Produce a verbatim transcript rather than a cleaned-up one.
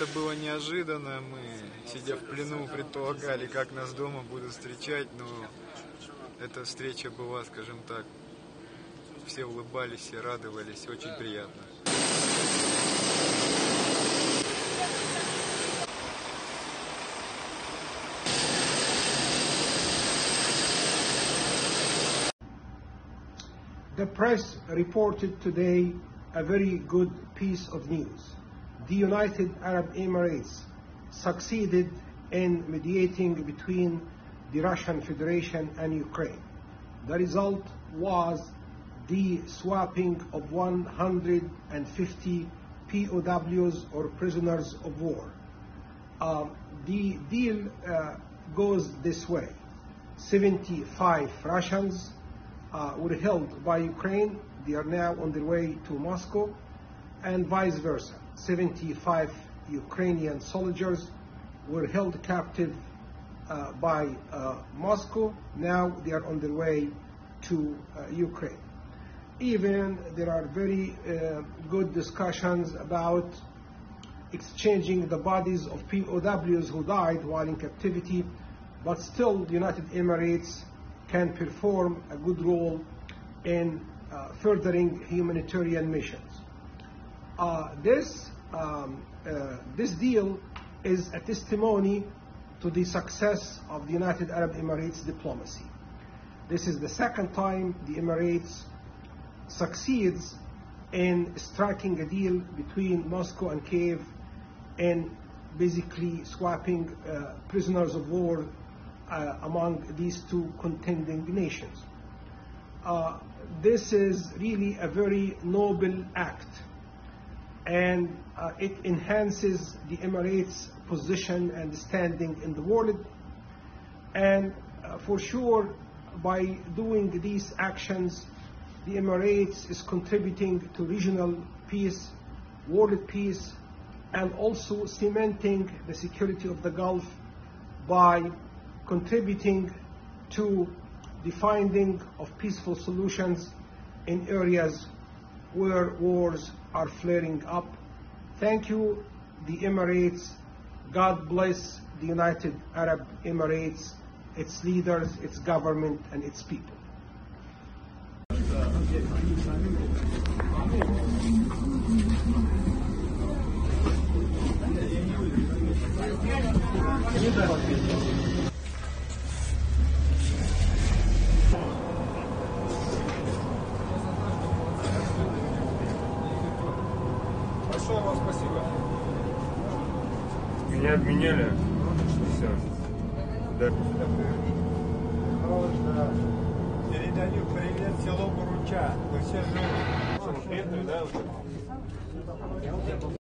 это было неожиданно. Мы, сидя в плену, предполагали, как нас дома будут встречать, но эта встреча была, скажем так, все улыбались и радовались, очень приятно. The press reported today a very good piece of news. The United Arab Emirates succeeded in mediating between the Russian Federation and Ukraine. The result was the swapping of one hundred fifty P O Ws or prisoners of war. Uh, the deal uh, goes this way. seventy-five Russians Uh, were held by Ukraine. They are now on their way to Moscow, and vice versa. seventy-five Ukrainian soldiers were held captive uh, by uh, Moscow. Now they are on their way to uh, Ukraine. Even there are very uh, good discussions about exchanging the bodies of P O Ws who died while in captivity, but still the United Emirates can perform a good role in uh, furthering humanitarian missions. Uh, this, um, uh, this deal is a testimony to the success of the United Arab Emirates diplomacy. This is the second time the Emirates succeeds in striking a deal between Moscow and Kiev and basically swapping uh, prisoners of war Uh, among these two contending nations. Uh, this is really a very noble act, and uh, it enhances the Emirates' position and standing in the world. And uh, for sure, by doing these actions, the Emirates is contributing to regional peace, world peace, and also cementing the security of the Gulf by contributing to the finding of peaceful solutions in areas where wars are flaring up. Thank you, the Emirates. God bless the United Arab Emirates, its leaders, its government, and its people. Большое вам спасибо. Меня обменяли. Все. Да. Передаю привет село Буруча. Мы все живы. Да?